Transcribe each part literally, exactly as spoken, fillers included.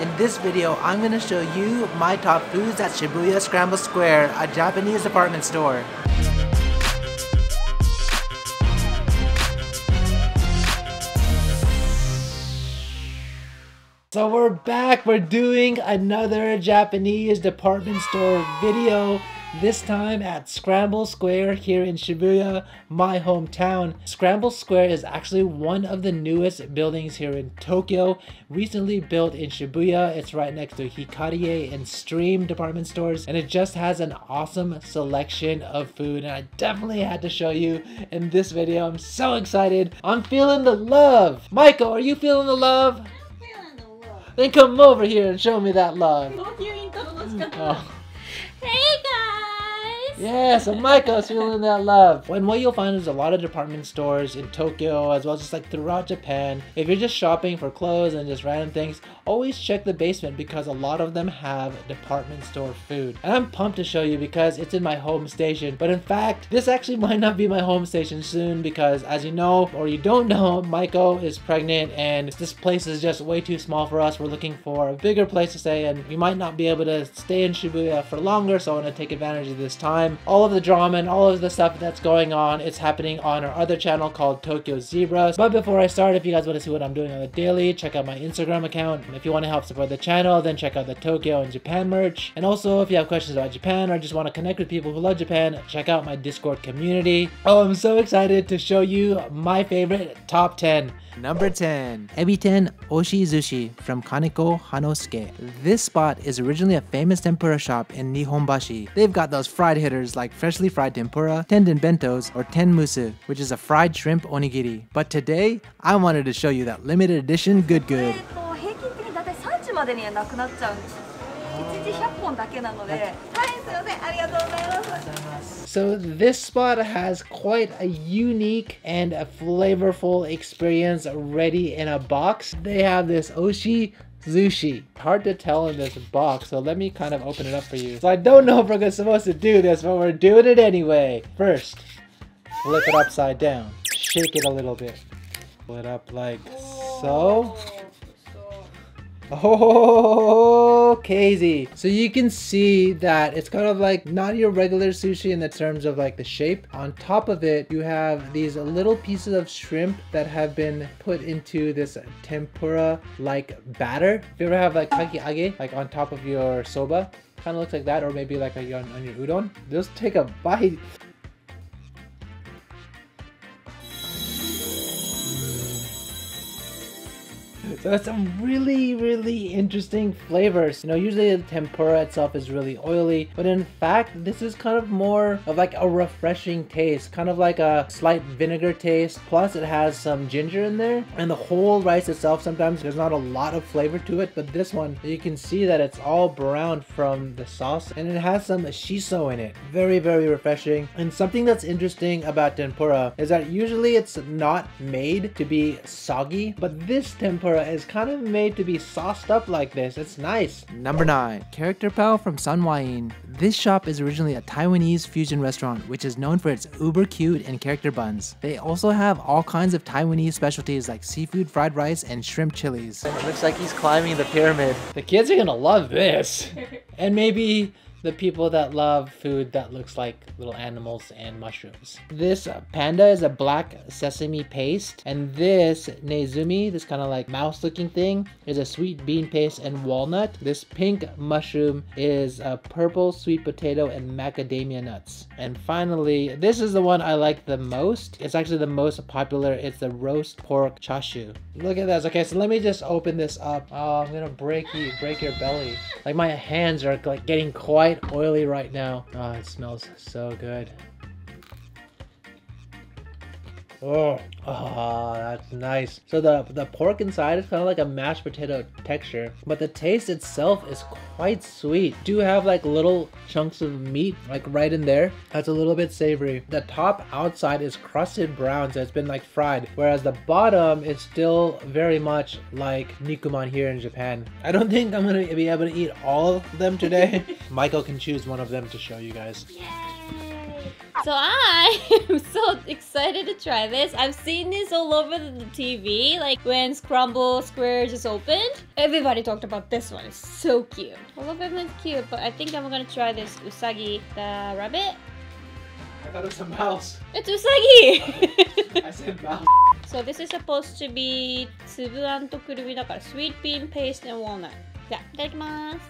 In this video, I'm going to show you my top foods at Shibuya Scramble Square, a Japanese department store. So we're back! We're doing another Japanese department store video. This time at Scramble Square here in Shibuya, my hometown. Scramble Square is actually one of the newest buildings here in Tokyo, recently built in Shibuya. It's right next to Hikarie and Stream department stores, and it just has an awesome selection of food, and I definitely had to show you in this video. I'm so excited. I'm feeling the love. Michael, are you feeling the love? I'm feeling the love. Then come over here and show me that love. Oh. Hey guys! Yeah, so Michael's feeling that love. And what you'll find is a lot of department stores in Tokyo, as well as just like throughout Japan. If you're just shopping for clothes and just random things, always check the basement because a lot of them have department store food. And I'm pumped to show you because it's in my home station. But in fact, this actually might not be my home station soon because, as you know, or you don't know, Michael is pregnant and this place is just way too small for us. We're looking for a bigger place to stay and we might not be able to stay in Shibuya for longer, so I want to take advantage of this time. All of the drama and all of the stuff that's going on, it's happening on our other channel called Tokyo Zebras. But before I start, if you guys want to see what I'm doing on the daily, check out my Instagram account. If you want to help support the channel, then check out the Tokyo and Japan merch. And also, if you have questions about Japan or just want to connect with people who love Japan, check out my Discord community. Oh, I'm so excited to show you my favorite top ten. Number ten. Ebiten Oshizushi from Kaneko Hannosuke. This spot is originally a famous tempura shop in Nihonbashi. They've got those fried hitters like freshly fried tempura, tendon bentos, or tenmusu, which is a fried shrimp onigiri. But today, I wanted to show you that limited edition good good. So this spot has quite a unique and a flavorful experience ready in a box. They have this Oshi Zushi. Hard to tell in this box, so let me kind of open it up for you. So I don't know if we're supposed to do this, but we're doing it anyway. First, flip it upside down. Shake it a little bit. Pull it up like so. Oh, crazy. So you can see that it's kind of like not your regular sushi in the terms of like the shape. On top of it, you have these little pieces of shrimp that have been put into this tempura-like batter. If you ever have like kakiage, like on top of your soba, kind of looks like that, or maybe like on your udon. Just take a bite. So it's some really, really interesting flavors. You know, usually the tempura itself is really oily, but in fact, this is kind of more of like a refreshing taste, kind of like a slight vinegar taste. Plus it has some ginger in there, and the whole rice itself, sometimes there's not a lot of flavor to it, but this one, you can see that it's all browned from the sauce, and it has some shiso in it. Very, very refreshing. And something that's interesting about tempura is that usually it's not made to be soggy, but this tempura is kind of made to be sauced up like this. It's nice. Number nine. Character Pal from Sanwain. This shop is originally a Taiwanese fusion restaurant, which is known for its uber cute and character buns. They also have all kinds of Taiwanese specialties like seafood fried rice and shrimp chilies. It looks like he's climbing the pyramid. The kids are gonna love this. And maybe the people that love food that looks like little animals and mushrooms. This panda is a black sesame paste, and this nezumi, this kind of like mouse looking thing, is a sweet bean paste and walnut. This pink mushroom is a purple sweet potato and macadamia nuts. And finally, this is the one I like the most. It's actually the most popular. It's the roast pork chashu. Look at this. Okay, so let me just open this up. Oh, I'm gonna break you, break your belly. Like my hands are like getting quite oily right now. Oh, it smells so good. Oh, oh, that's nice. So the, the pork inside is kind of like a mashed potato texture, but the taste itself is quite sweet. Do have like little chunks of meat like right in there. That's a little bit savory. The top outside is crusted brown, so it's been like fried, whereas the bottom is still very much like nikuman here in Japan. I don't think I'm gonna be able to eat all of them today. Michael can choose one of them to show you guys. Yay. So I am so excited to try this. I've seen this all over the T V, like when Scramble Square just opened. Everybody talked about this one. It's so cute. All of them is cute, but I think I'm gonna try this Usagi the rabbit. I thought it was a mouse. It's Usagi! I said mouse. So this is supposed to be tsubu and kurumi, sweet bean paste and walnut. Yeah, itadakimasu.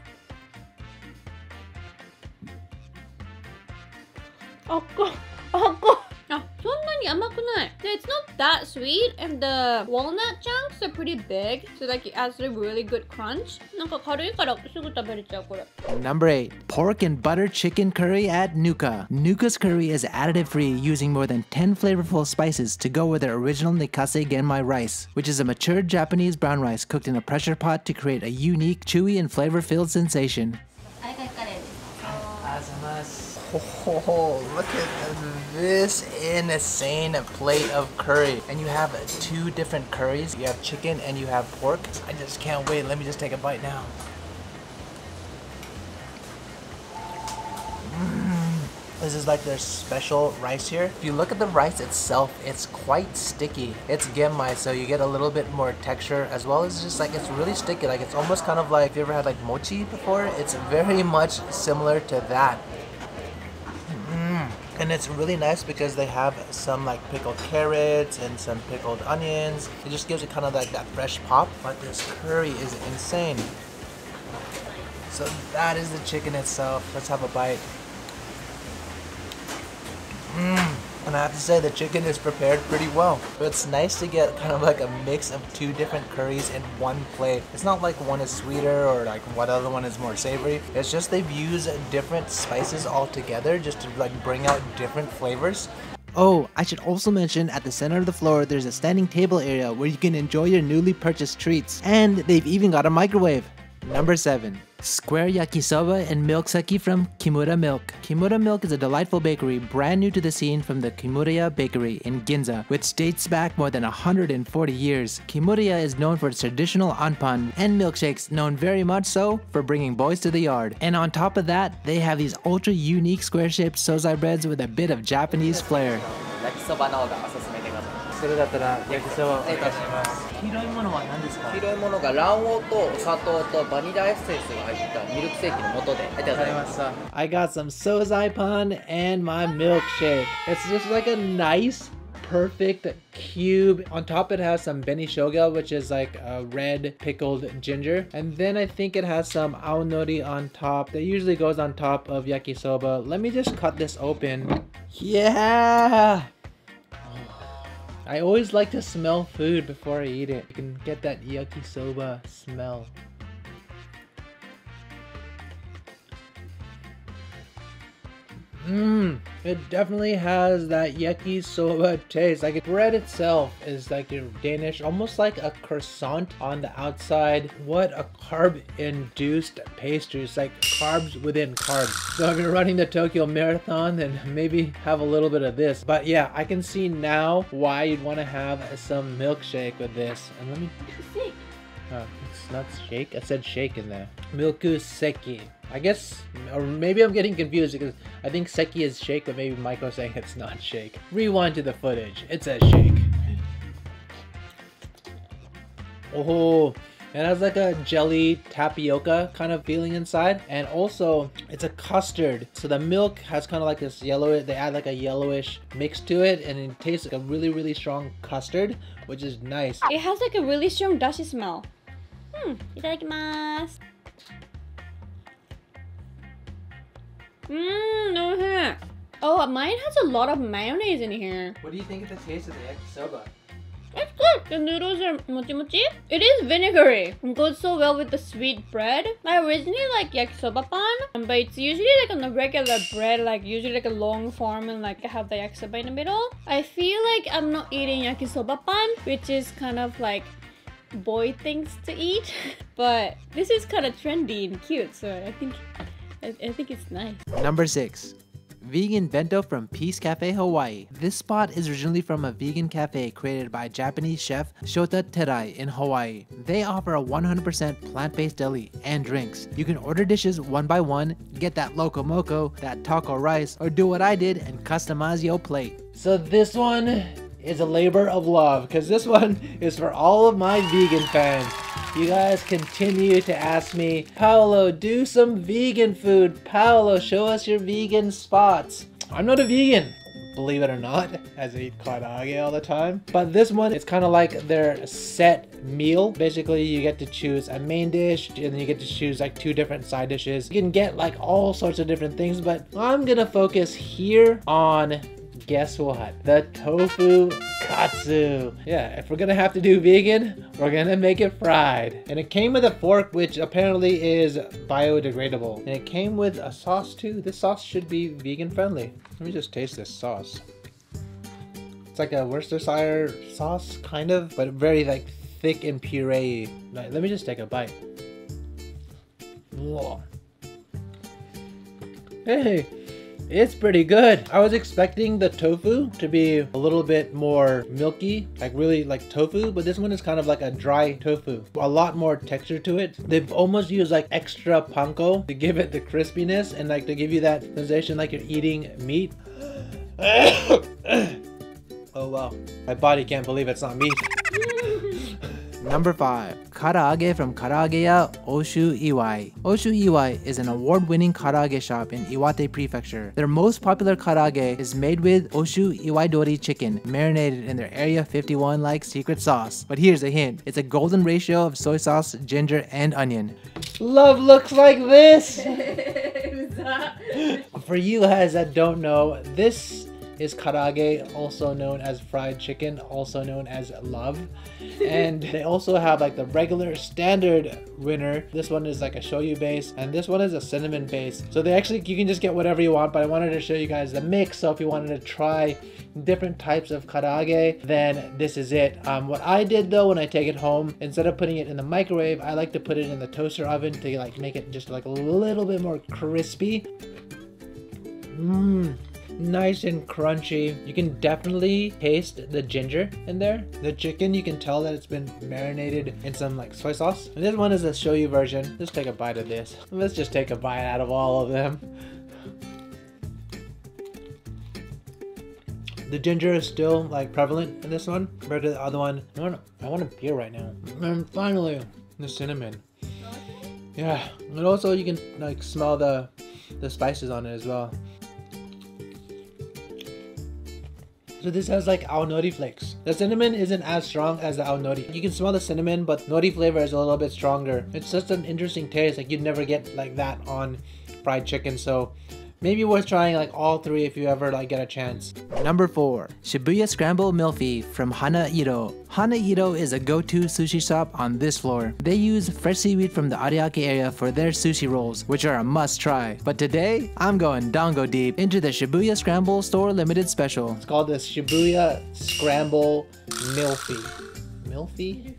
Oh, God. Oh, God. Ah, so much. It's not that sweet, and the walnut chunks are pretty big, so like it adds a really good crunch. Number eight, pork and butter chicken curry at Nuka. Nuka's curry is additive-free, using more than ten flavorful spices to go with their original Nikase Genmai rice, which is a matured Japanese brown rice cooked in a pressure pot to create a unique, chewy, and flavor-filled sensation. Oh, look at this insane plate of curry. And you have two different curries. You have chicken and you have pork. I just can't wait. Let me just take a bite now. Mm. This is like their special rice here. If you look at the rice itself, it's quite sticky. It's genmai, so you get a little bit more texture, as well as just like it's really sticky. Like it's almost kind of like, if you ever had like mochi before, it's very much similar to that. And it's really nice because they have some like pickled carrots and some pickled onions. It just gives it kind of like that fresh pop. But this curry is insane. So that is the chicken itself. Let's have a bite. Mmm. And I have to say the chicken is prepared pretty well. But it's nice to get kind of like a mix of two different curries in one plate. It's not like one is sweeter or like what other one is more savory. It's just they've used different spices all together just to like bring out different flavors. Oh, I should also mention at the center of the floor there's a standing table area where you can enjoy your newly purchased treats. And they've even got a microwave. Number seven. Square yakisoba and milk sake from Kimura Milk. Kimura Milk is a delightful bakery brand new to the scene from the Kimuraya bakery in Ginza, which dates back more than one hundred forty years. Kimuraya is known for its traditional anpan and milkshakes, known very much so for bringing boys to the yard. And on top of that, they have these ultra unique square shaped sozai breads with a bit of Japanese flair. I got some sozai pan and my milkshake. It's just like a nice, perfect cube. On top it has some benishouga, which is like a red pickled ginger. And then I think it has some aonori on top. That usually goes on top of yakisoba. Let me just cut this open. Yeah! I always like to smell food before I eat it. You can get that yakisoba smell. Mmm, it definitely has that yakisoba taste. Like the bread itself is like your Danish, almost like a croissant on the outside. What a carb-induced pastry. It's like carbs within carbs. So if you're running the Tokyo Marathon, then maybe have a little bit of this. But yeah, I can see now why you'd want to have some milkshake with this. And let me... Oh, it's not shake. I said shake in there. Milku seki. I guess, or maybe I'm getting confused because I think seki is shake, but maybe Michael's saying it's not shake. Rewind to the footage. It says shake. Oh. It has like a jelly tapioca kind of feeling inside, and also it's a custard. So the milk has kind of like this yellowish, they add like a yellowish mix to it, and it tastes like a really, really strong custard, which is nice. It has like a really strong dashi smell. Hmm, itadakimasu. Mmm, no hair. Oh, mine has a lot of mayonnaise in here. What do you think of the taste of the yakisoba? It's good. The noodles are mochi mochi. It is vinegary. It goes so well with the sweet bread. I originally like yakisoba pan, but it's usually like on a regular bread, like usually like a long form, and like I have the yakisoba in the middle. I feel like I'm not eating yakisoba pan, which is kind of like boy things to eat. But this is kind of trendy and cute, so I think I, I think it's nice. Number six. vegan bento from Peace Cafe Hawaii. This spot is originally from a vegan cafe created by Japanese chef Shota Terai in Hawaii. They offer a one hundred percent plant-based deli and drinks. You can order dishes one by one, get that loco moco, that taco rice, or do what I did and customize your plate. So this one is a labor of love, because this one is for all of my vegan fans. You guys continue to ask me, Paolo, do some vegan food. Paolo, show us your vegan spots. I'm not a vegan, believe it or not, as I eat Karaageya all the time. But this one, it's kind of like their set meal. Basically, you get to choose a main dish, and then you get to choose like two different side dishes. You can get like all sorts of different things, but I'm gonna focus here on, guess what? The tofu katsu. Yeah, if we're gonna have to do vegan, we're gonna make it fried. And it came with a fork, which apparently is biodegradable. And it came with a sauce too. This sauce should be vegan friendly. Let me just taste this sauce. It's like a Worcestershire sauce, kind of, but very like thick and puree. Let me just take a bite. Whoa. Hey. It's pretty good. I was expecting the tofu to be a little bit more milky, like really like tofu, but this one is kind of like a dry tofu. A lot more texture to it. They've almost used like extra panko to give it the crispiness and like to give you that sensation like you're eating meat. Oh wow. My body can't believe it's not meat. Number five. Karaage from Karaageya Oshu Iwai. Oshu Iwai is an award-winning karaage shop in Iwate Prefecture. Their most popular karaage is made with Oshu Iwaidori chicken, marinated in their Area fifty-one like secret sauce. But here's a hint. It's a golden ratio of soy sauce, ginger, and onion. Love looks like this! For you guys that don't know, this is karaage, also known as fried chicken, also known as love. And they also have like the regular standard winner. This one is like a shoyu base, and this one is a cinnamon base. So they actually, you can just get whatever you want, but I wanted to show you guys the mix. So if you wanted to try different types of karaage, then this is it. Um, what I did though, when I take it home, instead of putting it in the microwave, I like to put it in the toaster oven to like make it just like a little bit more crispy. Mmm. Nice and crunchy. You can definitely taste the ginger in there. The chicken, you can tell that it's been marinated in some like soy sauce. And this one is a shoyu version. Let's take a bite of this. Let's just take a bite out of all of them. The ginger is still like prevalent in this one compared to the other one. I want, I want a beer right now. And finally, the cinnamon. Yeah, and also you can like smell the the spices on it as well. So this has like aonori flakes. The cinnamon isn't as strong as the aonori. You can smell the cinnamon, but nori flavor is a little bit stronger. It's just an interesting taste. Like you'd never get like that on fried chicken. So maybe worth trying like all three if you ever like get a chance. Number four, Shibuya Scramble Milfi from Hanairo. Hanairo is a go-to sushi shop on this floor. They use fresh seaweed from the Ariake area for their sushi rolls, which are a must-try. But today, I'm going dango deep into the Shibuya Scramble Store Limited Special. It's called the Shibuya Scramble Milfi. Milfi?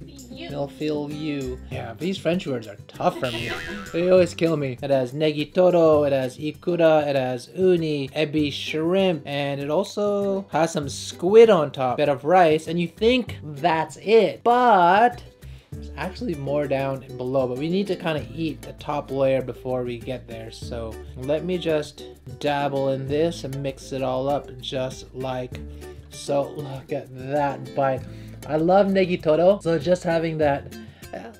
They'll feel you. Yeah, these French words are tough for me. They always kill me. It has negitoro, it has ikura, it has uni, ebi shrimp, and it also has some squid on top, bit of rice, and you think that's it, but there's actually more down below, but we need to kind of eat the top layer before we get there. So let me just dabble in this and mix it all up just like so. Look at that bite. I love negitoro, so just having that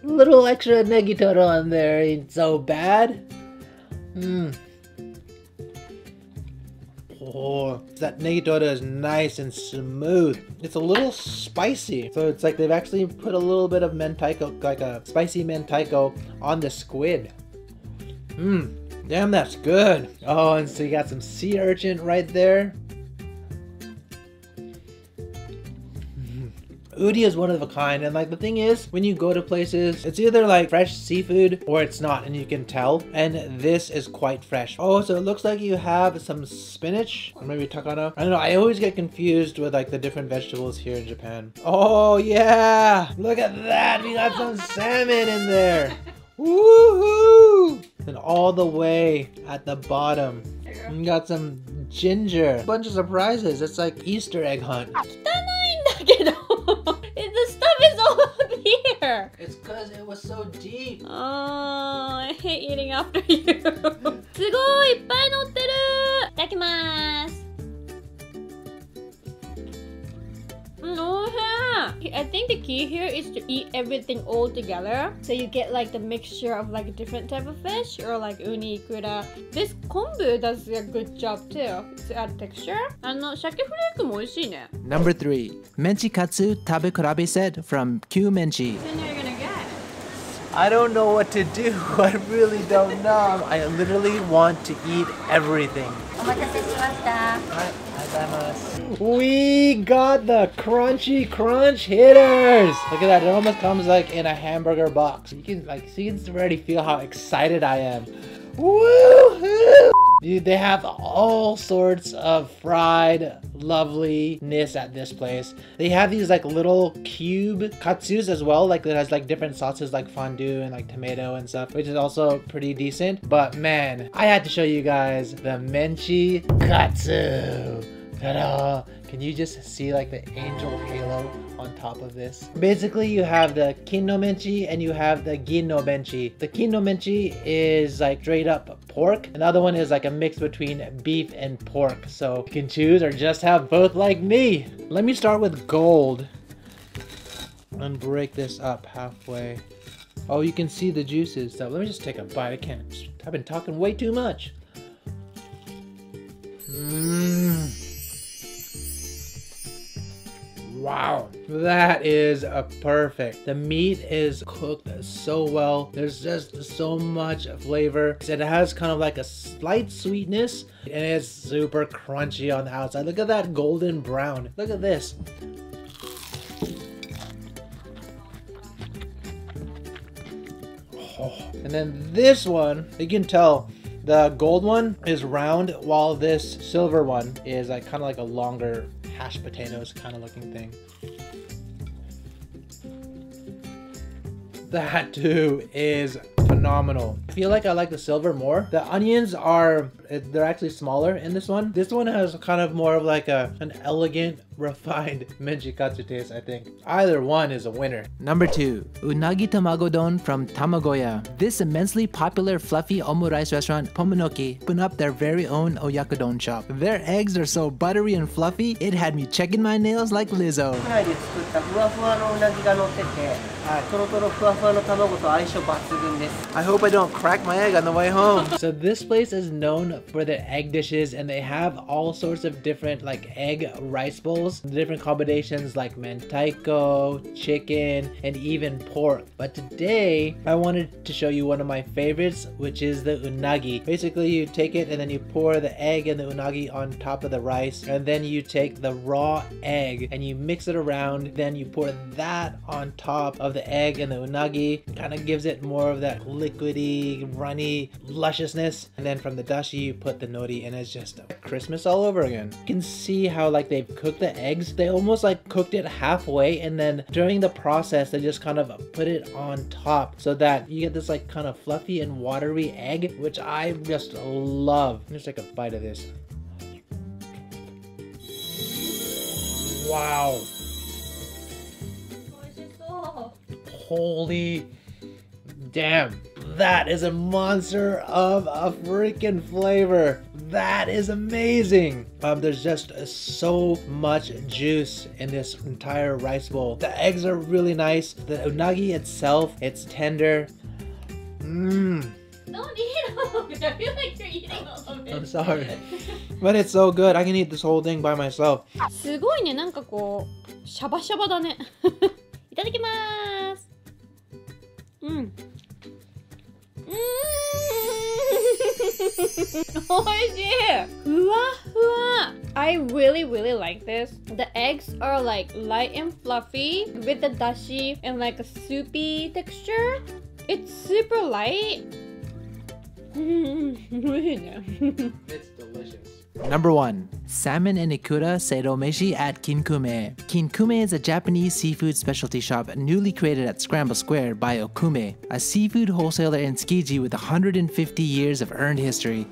little extra negitoro on there ain't so bad. Mmm. Oh, that negitoro is nice and smooth. It's a little spicy, so it's like they've actually put a little bit of mentaiko, like a spicy mentaiko, on the squid. Mmm. Damn, that's good. Oh, and so you got some sea urchin right there. Udi is one of a kind, and like the thing is, when you go to places, it's either like fresh seafood or it's not, and you can tell. And this is quite fresh. Oh, so it looks like you have some spinach or maybe takana. I don't know, I always get confused with like the different vegetables here in Japan. Oh yeah, look at that, we got some salmon in there. Woohoo! And all the way at the bottom, we got some ginger, bunches of prizes. It's like Easter egg hunt. The stuff is all up here. It's because it was so deep. Oh, I hate eating after you. Itadakimasu. I think the key here is to eat everything all together, so you get like the mixture of like different type of fish or like uni, ikura. This kombu does a good job too to add texture. And shake flake mo oishii ne. Number three, Menchi Katsu Tabekurabe set from Q Menchi. Which one are you gonna get? I don't know what to do. I really don't know. I literally want to eat everything. Omatase shimashita. We got the crunchy crunch hitters. Look at that, it almost comes like in a hamburger box. You can like see, you can already feel how excited I am. Woohoo! Dude, they have all sorts of fried loveliness at this place. They have these like little cube katsus as well, like that has like different sauces like fondue and like tomato and stuff, which is also pretty decent. But man, I had to show you guys the Menchi Katsu. Ta-da! Can you just see like the angel halo on top of this? Basically, you have the Kinno Menchi and you have the Ginno Menchi. The Kinno Menchi is like straight up pork. Another one is like a mix between beef and pork. So you can choose or just have both like me. Let me start with gold and break this up halfway. Oh, you can see the juices. So let me just take a bite. I can't. I've been talking way too much. Mmm. Wow, that is a perfect. The meat is cooked so well. There's just so much flavor. It has kind of like a slight sweetness and it's super crunchy on the outside. Look at that golden brown. Look at this. Oh. And then this one, you can tell the gold one is round while this silver one is like kind of like a longer hash potatoes kind of looking thing. That too is phenomenal. I feel like I like the silver more. The onions are, they're actually smaller in this one. This one has kind of more of like a, an elegant, refined Menchi Katsu taste, I think. Either one is a winner. Number two, Unagi Tamago Don from Tamagoya. This immensely popular fluffy omurice restaurant, Pomonoki, opened up their very own oyakodon shop. Their eggs are so buttery and fluffy, it had me checking my nails like Lizzo. I hope I don't crack my egg on the way home. So this place is known for their egg dishes, and they have all sorts of different like egg rice bowls. Different combinations like mentaiko, chicken, and even pork. But today, I wanted to show you one of my favorites, which is the unagi. Basically, you take it and then you pour the egg and the unagi on top of the rice, and then you take the raw egg and you mix it around, then you pour that on top of the egg and the unagi. Kind of gives it more of that liquidy, runny lusciousness. And then from the dashi, you put the nori, and it's just Christmas all over again. You can see how like they've cooked the eggs. They almost like cooked it halfway, and then during the process they just kind of put it on top so that you get this like kind of fluffy and watery egg, which I just love. Let me just take a bite of this. Wow. Holy damn. That is a monster of a freaking flavor. That is amazing. Um, there's just so much juice in this entire rice bowl. The eggs are really nice. The unagi itself, it's tender. Mmm. Don't eat all of it. I feel like you're eating all of it. I'm sorry. But it's so good. I can eat this whole thing by myself. すごいね。なんかこう、シャバシャバだね。いただきまーす。うん。 I really really like this. The eggs are like light and fluffy with the dashi and like a soupy texture. It's super light. It's delicious. Number one, Salmon and Ikura Seiromeshi at Kinkume. Kinkume is a Japanese seafood specialty shop newly created at Scramble Square by Okume, a seafood wholesaler in Tsukiji with one hundred fifty years of earned history.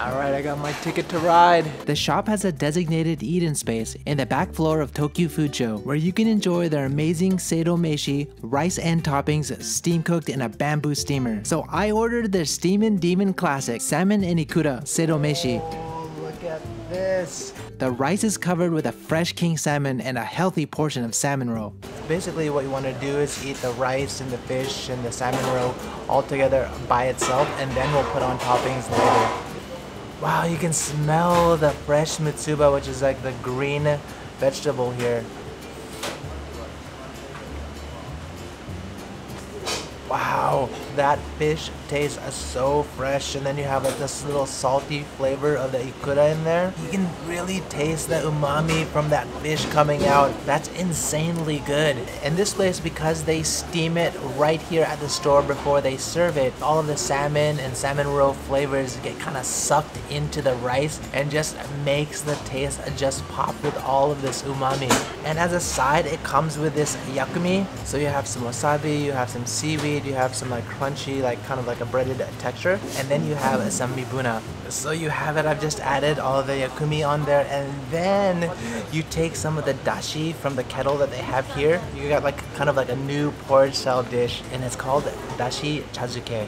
Alright, I got my ticket to ride. The shop has a designated eat-in space in the back floor of Tokyo Food Show, where you can enjoy their amazing Seido Meshi, rice and toppings steam cooked in a bamboo steamer. So I ordered their Steamin' Demon Classic, Salmon and Ikura Seido Meshi. Oh, look at this. The rice is covered with a fresh king salmon and a healthy portion of salmon roe. Basically what you want to do is eat the rice and the fish and the salmon roe all together by itself, and then we'll put on toppings later. Wow, you can smell the fresh mitsuba, which is like the green vegetable here. Wow, that fish tastes so fresh, and then you have like this little salty flavor of the ikura in there. You can really taste the umami from that fish coming out. That's insanely good. And this place, because they steam it right here at the store before they serve it, all of the salmon and salmon roe flavors get kind of sucked into the rice and just makes the taste just pop with all of this umami. And as a side, it comes with this yakumi. So you have some wasabi, you have some seaweed, you have some like crunchy, like kind of like a breaded texture, and then you have some mibuna. So you have it, I've just added all of the yakumi on there, and then you take some of the dashi from the kettle that they have here. You got like kind of like a new porridge style dish, and it's called dashi chazuke.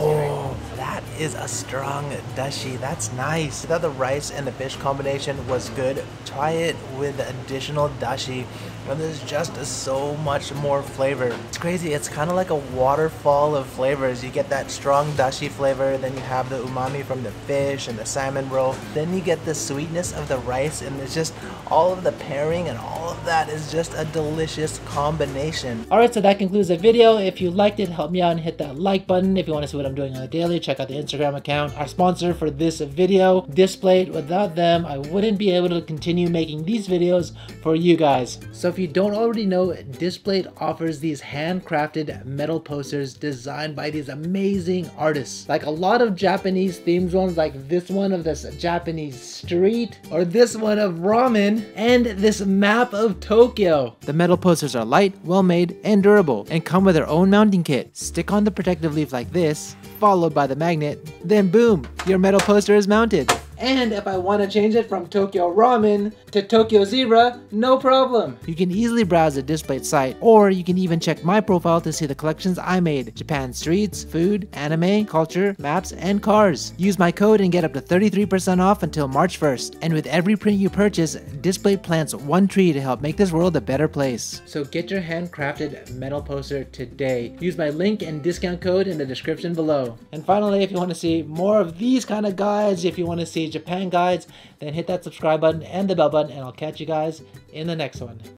Oh, that is a strong dashi. That's nice. I thought the rice and the fish combination was good. Try it with additional dashi, and there's just so much more flavor. It's crazy. It's kind of like a waterfall of flavors. You get that strong dashi flavor, then you have the umami from the fish and the salmon roe, then you get the sweetness of the rice, and it's just all of the pairing and all of that is just a delicious combination. Alright, so that concludes the video. If you liked it, help me out and hit that like button. If you want to see what I'm doing on the daily, check out the Instagram account. Our sponsor for this video, Displate. Without them, I wouldn't be able to continue making these videos for you guys. So if you don't already know, Displate offers these handcrafted metal posters designed by these amazing artists. Like a lot of Japanese themed ones, like this one of this Japanese street, or this one of ramen, and this map of Tokyo. The metal posters are light, well made, and durable, and come with their own mounting kit. Stick on the protective leaf like this, followed by the magnet, then boom, your metal poster is mounted. And if I want to change it from Tokyo Ramen to Tokyo Zebra, no problem. You can easily browse the Displate site, or you can even check my profile to see the collections I made. Japan streets, food, anime, culture, maps, and cars. Use my code and get up to thirty-three percent off until March first. And with every print you purchase, Displate plants one tree to help make this world a better place. So get your handcrafted metal poster today. Use my link and discount code in the description below. And finally, if you want to see more of these kind of guides, if you want to see Japan guides, then hit that subscribe button and the bell button, and I'll catch you guys in the next one.